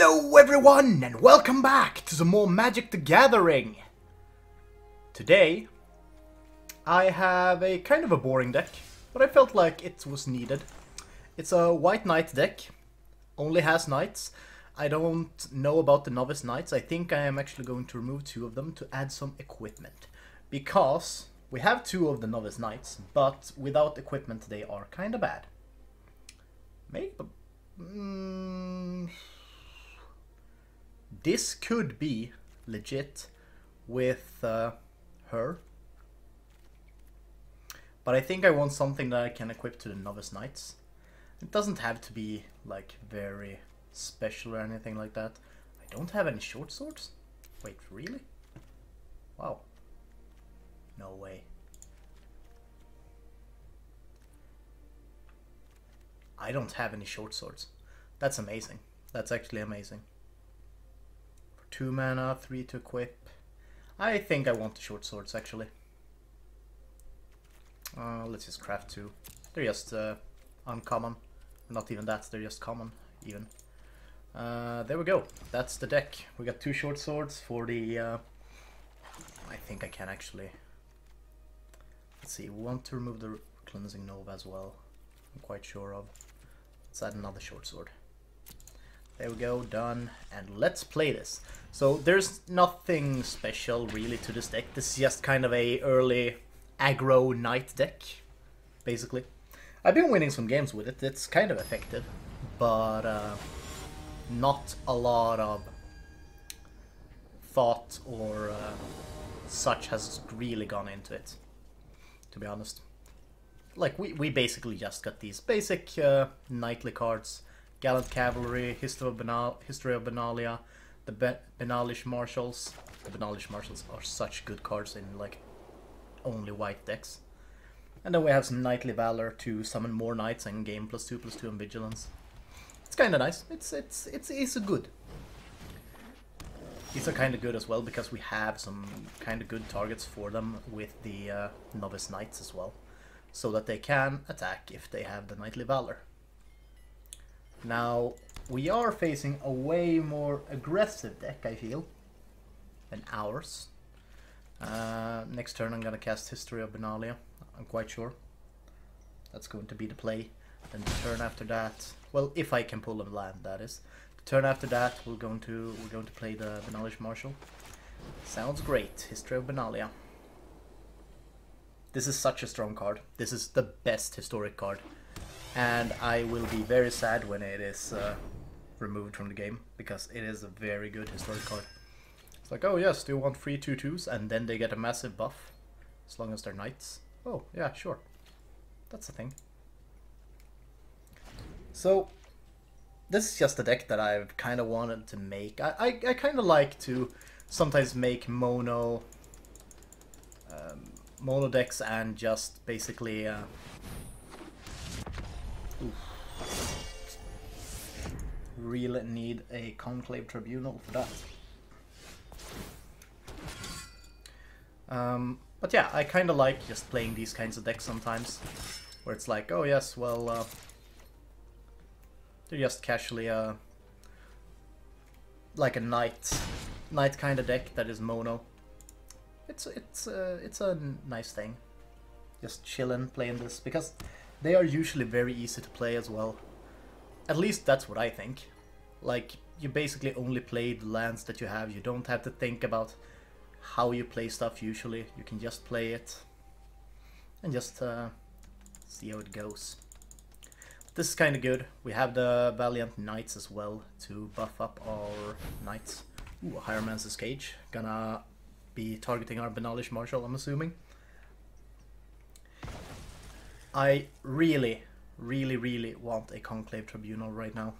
Hello everyone, and welcome back to some more Magic the Gathering! Today, I have a kind of a boring deck, but I felt like it was needed. It's a White Knight deck, only has Knights. I don't know about the Novice Knights. I think I am actually going to remove two of them to add some equipment. Because we have two of the Novice Knights, but without equipment they are kind of bad. Maybe... This could be legit with her, but I think I want something that I can equip to the Novice Knights. It doesn't have to be like very special or anything like that. I don't have any short swords? Wait, really? Wow. No way. I don't have any short swords. That's amazing. That's actually amazing. For 2 mana, 3 to equip. I think I want the short swords actually. Let's just craft 2. They're just uncommon. Not even that, they're just common even. There we go. That's the deck. We got 2 short swords for the... I think I can actually... Let's see, we want to remove the Cleansing Nova as well. I'm quite sure of. Let's add another short sword. There we go, done, and let's play this. So there's nothing special really to this deck. This is just kind of a early aggro knight deck, basically. I've been winning some games with it. It's kind of effective, but not a lot of thought or such has really gone into it, to be honest. Like, we basically just got these basic knightly cards. Gallant Cavalry, History of Benalia, the Benalish Marshals. The Benalish Marshals are such good cards in, like, only white decks. And then we have some Knightly Valor to summon more knights and gain +2/+2 and vigilance. It's kind of nice. It's good. These are kind of good as well, because we have some kind of good targets for them with the Novice Knights as well. So that they can attack if they have the Knightly Valor. Now, we are facing a way more aggressive deck, I feel, than ours. Next turn I'm gonna cast History of Benalia, I'm quite sure. That's going to be the play. Then the turn after that, well, if I can pull a land, that is. The turn after that we're going to play the Benalish Marshal. Sounds great, History of Benalia. This is such a strong card. This is the best historic card. And I will be very sad when it is removed from the game, because it is a very good historic card. It's like, oh yes, do you want free 2/2s? And then they get a massive buff, as long as they're knights. Oh, yeah, sure. That's a thing. So, this is just a deck that I've kind of wanted to make. I kind of like to sometimes make mono decks and just basically really need a Conclave Tribunal for that. But yeah, I kind of like just playing these kinds of decks sometimes, where it's like, oh yes, well, they're just casually like a knight kind of deck that is mono. It's a nice thing, just chillin' playing this, because they are usually very easy to play as well. At least that's what I think. Like, you basically only play the lands that you have. You don't have to think about how you play stuff usually. You can just play it and just see how it goes. This is kind of good. We have the Valiant Knights as well to buff up our knights. Ooh, Hieromancer's Cage. Gonna be targeting our Benalish Marshal, I'm assuming. I really want a Conclave Tribunal right now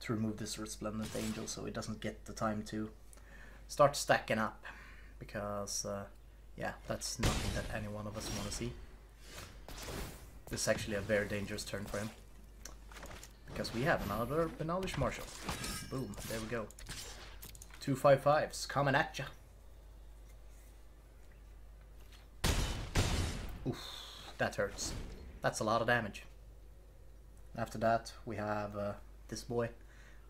to remove this Resplendent Angel, so it doesn't get the time to start stacking up, because yeah, that's nothing that any one of us want to see. This is actually a very dangerous turn for him, because we have another Benalish Marshal. Boom, there we go. 2/5/5s coming at ya. Oof, that hurts. That's a lot of damage. After that, we have this boy,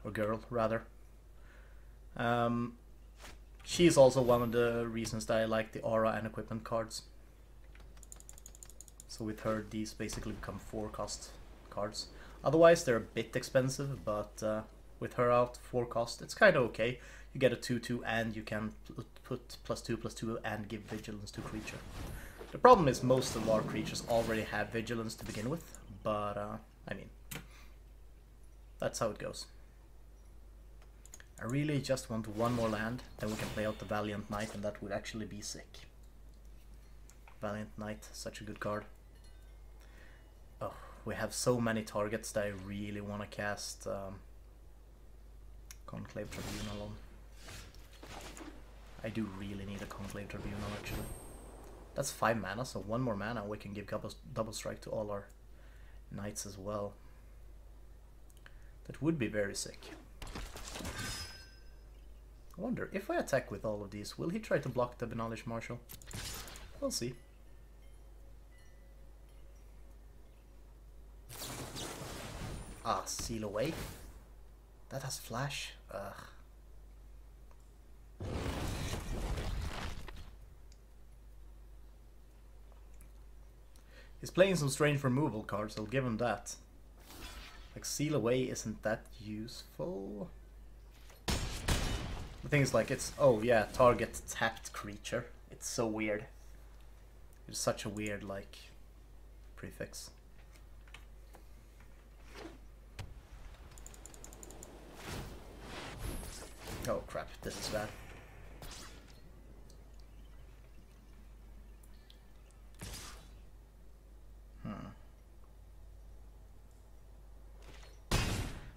or girl rather, She's also one of the reasons that I like the aura and equipment cards. So with her, these basically become 4-cost cards. Otherwise, they're a bit expensive, but with her out, 4-cost, it's kind of okay. You get a 2/2 and you can put +2/+2 and give vigilance to creature. The problem is most of our creatures already have vigilance to begin with, but I mean, that's how it goes. I really just want one more land, then we can play out the Valiant Knight, and that would actually be sick. Valiant Knight, such a good card. Oh, we have so many targets that I really want to cast Conclave Tribunal on. I do really need a Conclave Tribunal, actually. That's 5 mana, so one more mana we can give double strike to all our knights as well. That would be very sick. I wonder, if I attack with all of these, will he try to block the Benalish Marshal? We'll see. Ah, Seal Away. That has flash. Ugh. He's playing some strange removal cards, I'll give him that. Like, Seal Away isn't that useful. The thing is, like, it's, oh yeah, target tapped creature. It's so weird. It's such a weird, like, prefix. Oh crap, this is bad.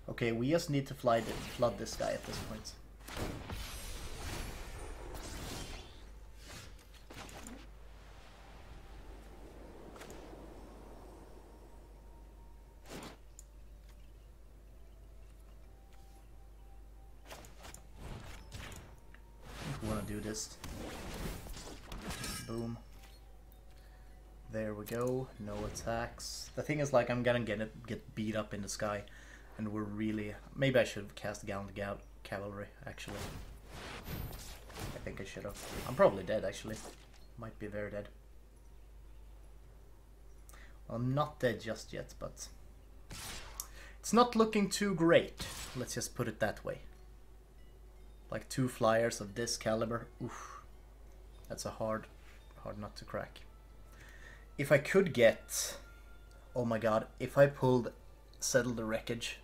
Okay, we just need to flood this guy at this point. We want to do this. Boom. There we go. No attacks. The thing is, like, I'm gonna get beat up in the sky. And we're really... Maybe I should have cast Gallant Cavalry, actually. I think I should have. I'm probably dead, actually. Might be very dead. Well, I'm not dead just yet, but... It's not looking too great. Let's just put it that way. Like, 2 flyers of this caliber. Oof. That's a hard nut to crack. If I could get... Oh my god, if I pulled... Settle the Wreckage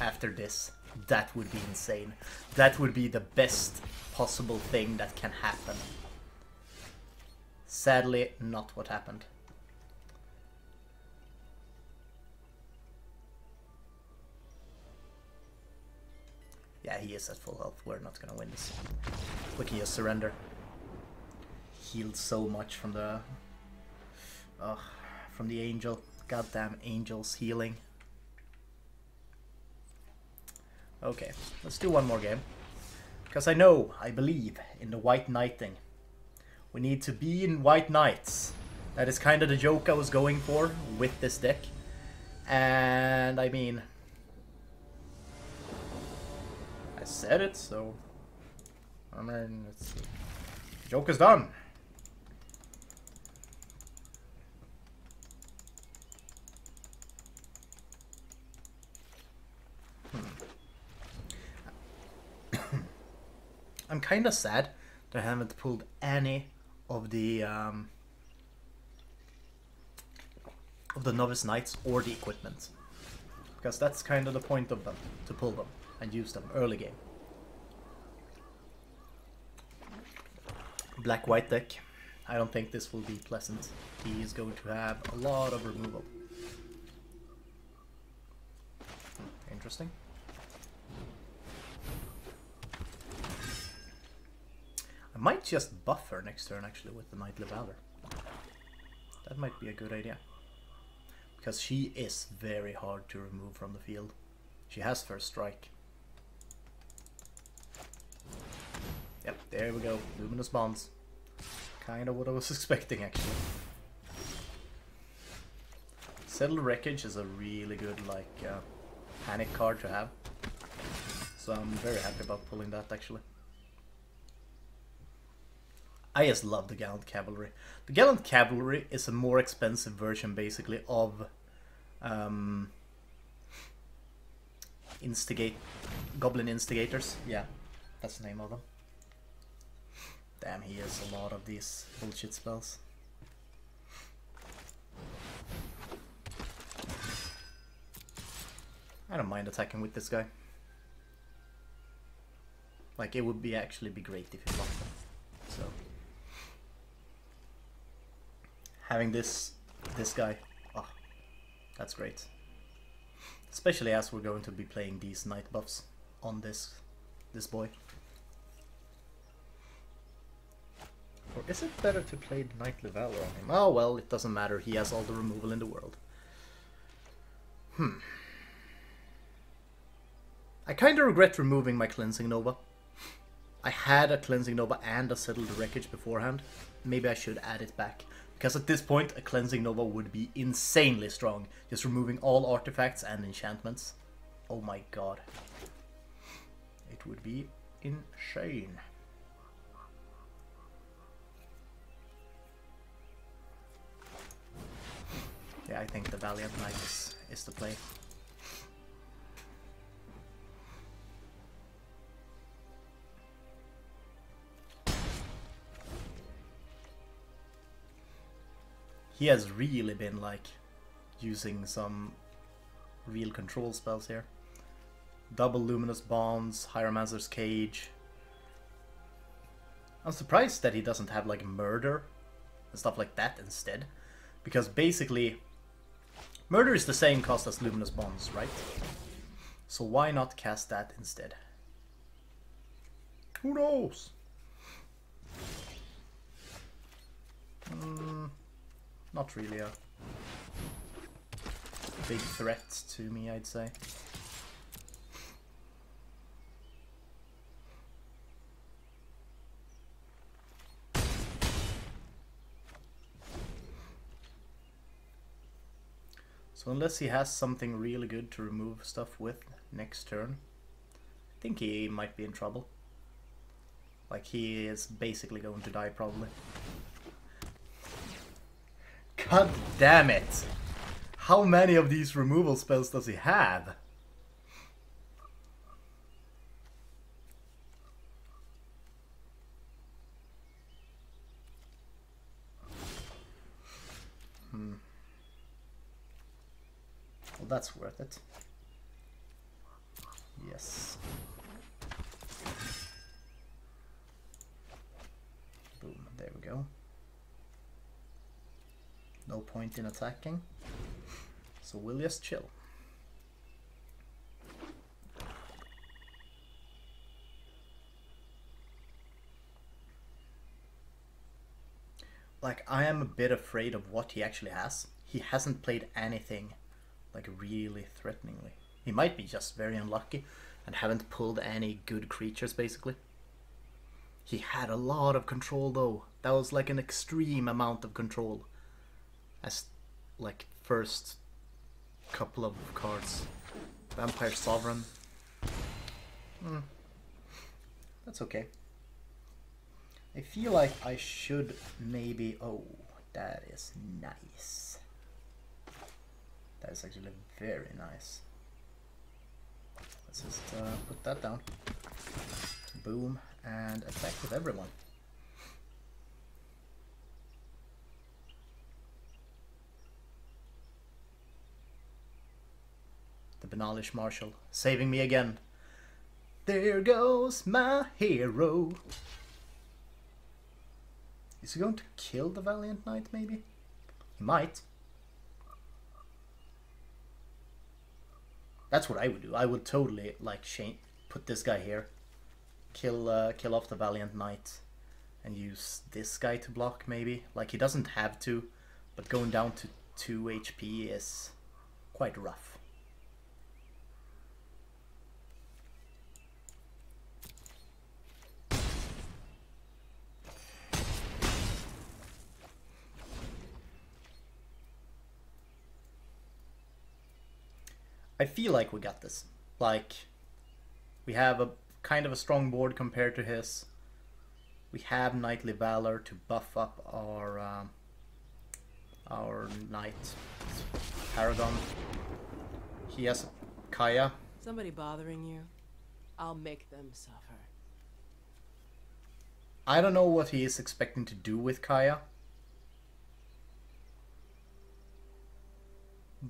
after this, that would be insane. That would be the best possible thing that can happen. Sadly, not what happened. Yeah, he is at full health. We're not gonna win this. We can just surrender. Healed so much from the angel. Goddamn angels healing. Okay, let's do one more game. Because I believe in the white knighting. We need to be in white knights. That is kind of the joke I was going for with this deck. And I mean... I said it, so... I mean, let's see. Joke is done. I'm kind of sad that I haven't pulled any of the Novice Knights or the equipment, because that's kind of the point of them, to pull them and use them early game. Black-white deck. I don't think this will be pleasant. He is going to have a lot of removal. Interesting. I might just buffer next turn, actually, with the Knightly Valor. That might be a good idea. Because she is very hard to remove from the field. She has first strike. Yep, there we go. Luminous Bonds. Kind of what I was expecting, actually. Settle Wreckage is a really good, like, panic card to have. so I'm very happy about pulling that, actually. I just love the Gallant Cavalry. The Gallant Cavalry is a more expensive version, basically, of Goblin Instigators. Yeah, that's the name of them. Damn, he has a lot of these bullshit spells. I don't mind attacking with this guy. Like, it would be actually be great if he blocked them. So having this guy, oh, that's great. Especially as we're going to be playing these knight buffs on this boy. Or is it better to play Knightly Valor on him? Oh well, it doesn't matter. He has all the removal in the world. Hmm. I kind of regret removing my Cleansing Nova. I had a Cleansing Nova and a Settle the Wreckage beforehand. Maybe I should add it back. Because at this point, a Cleansing Nova would be insanely strong. Just removing all artifacts and enchantments. Oh my god. It would be insane. Yeah, I think the Valiant Knight is the play. He has really been, like, using some real control spells here. Double Luminous Bonds, Hieromancer's Cage. I'm surprised that he doesn't have, like, Murder and stuff like that instead. Because basically, Murder is the same cost as Luminous Bonds, right? So why not cast that instead? Who knows? Not really a big threat to me, I'd say. So unless he has something really good to remove stuff with next turn, I think he might be in trouble. Like, he is basically going to die, probably. God damn it! How many of these removal spells does he have? Hmm. Well, that's worth it. Yes. Boom, there we go. No point in attacking, so we'll just chill. Like, I am a bit afraid of what he actually has. He hasn't played anything, like, really threateningly. He might be just very unlucky and haven't pulled any good creatures, basically. He had a lot of control, though. That was, like, an extreme amount of control. As, like, first couple of cards. Vampire Sovereign. Mm. That's okay. I feel like I should maybe... Oh, that is nice. That is actually very nice. Let's just put that down. Boom, and attack with everyone. The Benalish Marshal, saving me again. There goes my hero. Is he going to kill the Valiant Knight, maybe? He might. That's what I would do. I would totally, like, put this guy here. Kill off the Valiant Knight. And use this guy to block, maybe. Like, he doesn't have to. But going down to 2 HP is quite rough. I feel like we got this. Like, We have a kind of a strong board compared to his. We have Knightly Valor to buff up our Knight Paragon. He has Kaya. Somebody bothering you? I'll make them suffer. I don't know what he is expecting to do with Kaya.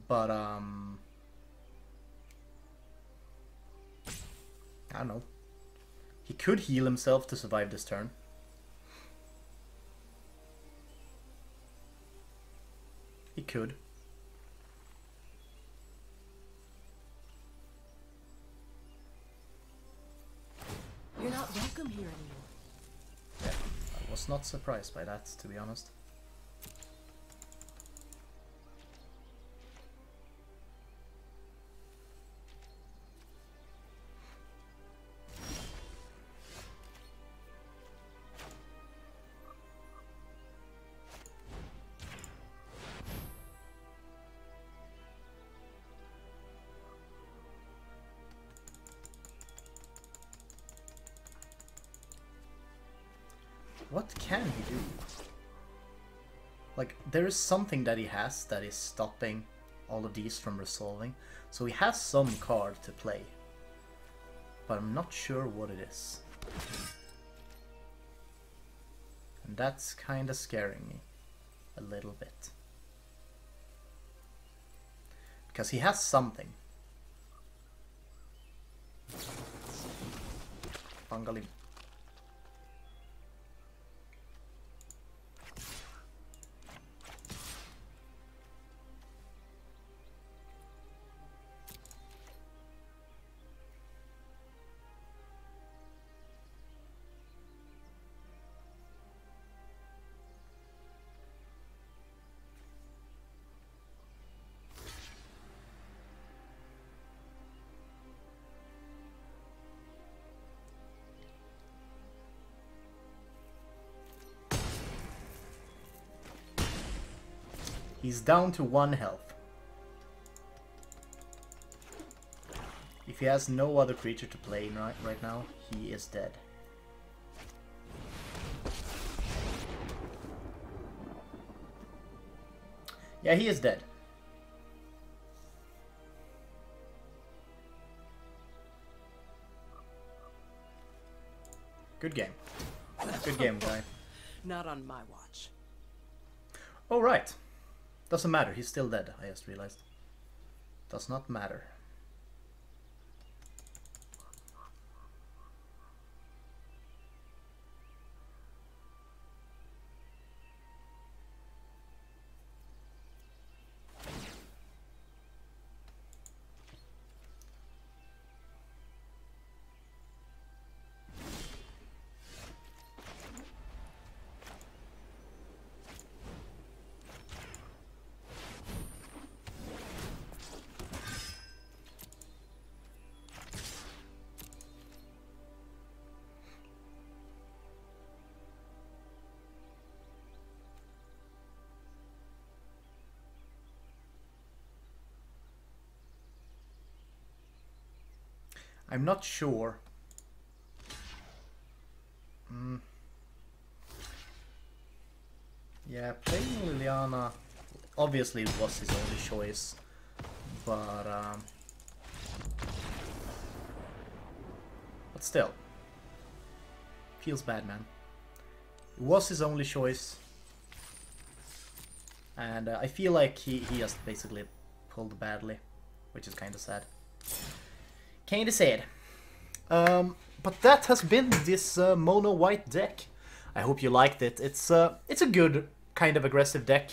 But, I don't know. He could heal himself to survive this turn. He could. You're not welcome here anymore. Yeah, I was not surprised by that, to be honest. What can he do? Like, there is something that he has that is stopping all of these from resolving. So he has some card to play. But I'm not sure what it is. And that's kind of scaring me a little bit. Because he has something. Bangali. He's down to 1 health. If he has no other creature to play right now, he is dead. Yeah, he is dead. Good game. Good game, guy. Not on my watch. Oh, right. Doesn't matter, he's still dead, I just realized. Does not matter. I'm not sure. Yeah, playing Liliana obviously was his only choice, but still, feels bad, man. It was his only choice, and I feel like he just basically pulled badly, which is kind of sad. Kinda sad. But that has been this mono white deck. I hope you liked it. It's a good kind of aggressive deck.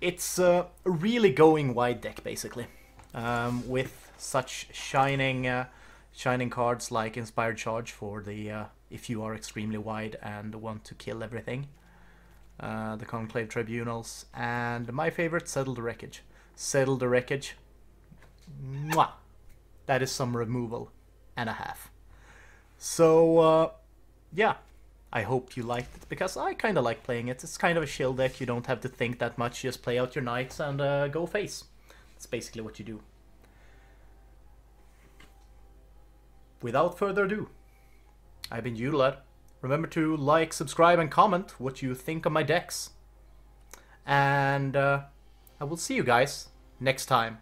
It's a really going wide deck basically, with such shining cards like Inspired Charge for the if you are extremely wide and want to kill everything, the Conclave Tribunals, and my favorite, Settle the Wreckage. Settle the Wreckage. Mwah. That is some removal and a half. So, yeah. I hope you liked it, because I kind of like playing it. It's kind of a chill deck. You don't have to think that much. Just play out your knights and go face. That's basically what you do. without further ado, I've been Udalad. Remember to like, subscribe, and comment what you think of my decks. And I will see you guys next time.